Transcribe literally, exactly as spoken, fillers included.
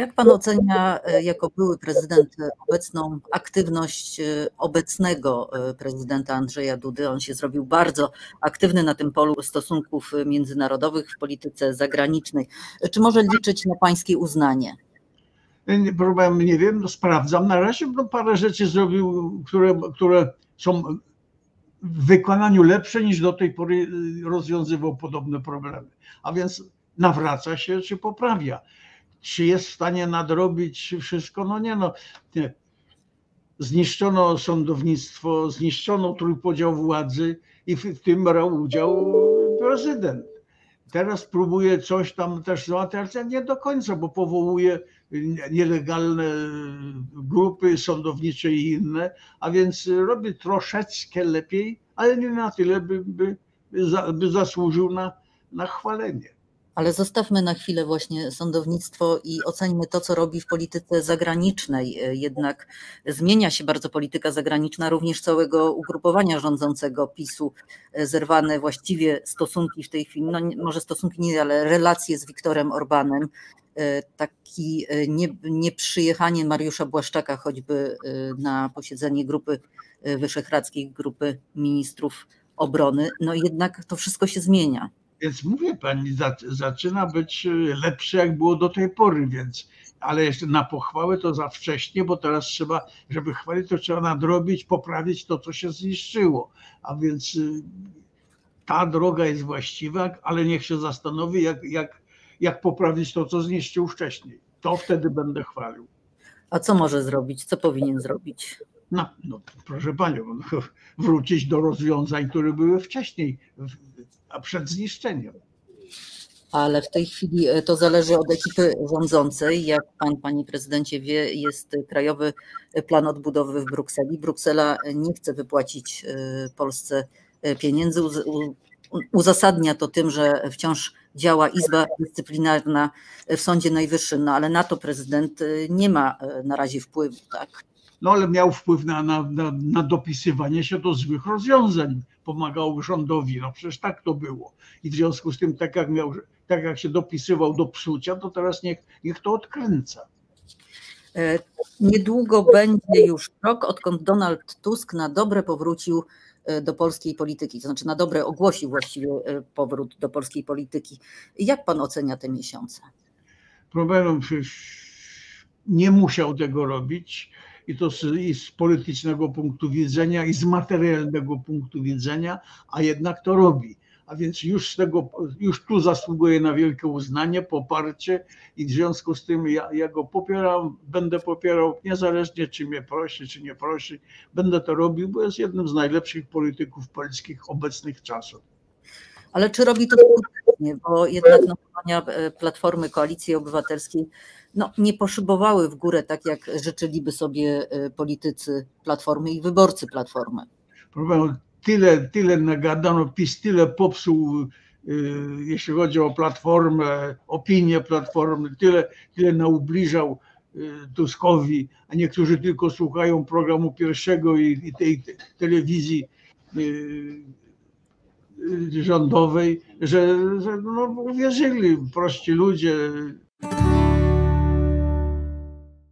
Jak pan ocenia jako były prezydent obecną aktywność obecnego prezydenta Andrzeja Dudy? On się zrobił bardzo aktywny na tym polu stosunków międzynarodowych w polityce zagranicznej. Czy może liczyć na pańskie uznanie? Nie, problem, nie wiem, no sprawdzam. Na razie parę rzeczy zrobił, które, które są w wykonaniu lepsze niż do tej pory rozwiązywał podobne problemy. A więc nawraca się czy poprawia. Czy jest w stanie nadrobić wszystko? No nie, no. Nie. Zniszczono sądownictwo, zniszczono trójpodział władzy i w tym brał udział prezydent. Teraz próbuje coś tam też załatwiać, nie do końca, bo powołuje nielegalne grupy sądownicze i inne, a więc robi troszeczkę lepiej, ale nie na tyle, by, by, by zasłużył na, na chwalenie. Ale zostawmy na chwilę właśnie sądownictwo i oceńmy to, co robi w polityce zagranicznej. Jednak zmienia się bardzo polityka zagraniczna również całego ugrupowania rządzącego PiS-u. Zerwane właściwie stosunki w tej chwili, no może stosunki nie, ale relacje z Wiktorem Orbánem. Taki nieprzyjechanie Mariusza Błaszczaka choćby na posiedzenie Grupy Wyszehradzkiej, Grupy Ministrów Obrony. No jednak to wszystko się zmienia. Więc mówię pani, zaczyna być lepsze jak było do tej pory, więc, ale jeszcze na pochwałę to za wcześnie, bo teraz trzeba, żeby chwalić, to trzeba nadrobić, poprawić to, co się zniszczyło. A więc ta droga jest właściwa, ale niech się zastanowi, jak, jak, jak poprawić to, co zniszczył wcześniej. To wtedy będę chwalił. A co może zrobić? Co powinien zrobić? No, no proszę panią, no, wrócić do rozwiązań, które były wcześniej, a przed zniszczeniem. Ale w tej chwili to zależy od ekipy rządzącej. Jak pan, panie prezydencie, wie, jest Krajowy Plan Odbudowy w Brukseli. Bruksela nie chce wypłacić Polsce pieniędzy. Uzasadnia to tym, że wciąż działa Izba Dyscyplinarna w Sądzie Najwyższym, no ale na to prezydent nie ma na razie wpływu, tak? No ale miał wpływ na, na, na, na dopisywanie się do złych rozwiązań, pomagał rządowi, no przecież tak to było. I w związku z tym, tak jak, miał, tak jak się dopisywał do psucia, to teraz niech, niech to odkręca. Niedługo będzie już rok, odkąd Donald Tusk na dobre powrócił do polskiej polityki, to znaczy na dobre ogłosił właściwie powrót do polskiej polityki. Jak pan ocenia te miesiące? Problemem przecież nie musiał tego robić. I to z, i z politycznego punktu widzenia, i z materialnego punktu widzenia, a jednak to robi. A więc już, z tego, już tu zasługuje na wielkie uznanie, poparcie i w związku z tym ja, ja go popieram, będę popierał niezależnie czy mnie prosi, czy nie prosi. Będę to robił, bo jest jednym z najlepszych polityków polskich obecnych czasów. Ale czy robi to skutecznie, bo jednak notowania Platformy Koalicji Obywatelskiej no, nie poszybowały w górę tak, jak życzyliby sobie politycy Platformy i wyborcy Platformy? Tyle, tyle nagadano, PiS tyle popsuł, jeśli chodzi o Platformę, opinię Platformy, tyle, tyle naubliżał Tuskowi, a niektórzy tylko słuchają programu pierwszego i, i tej telewizji rządowej, że, że no, uwierzyli prości ludzie,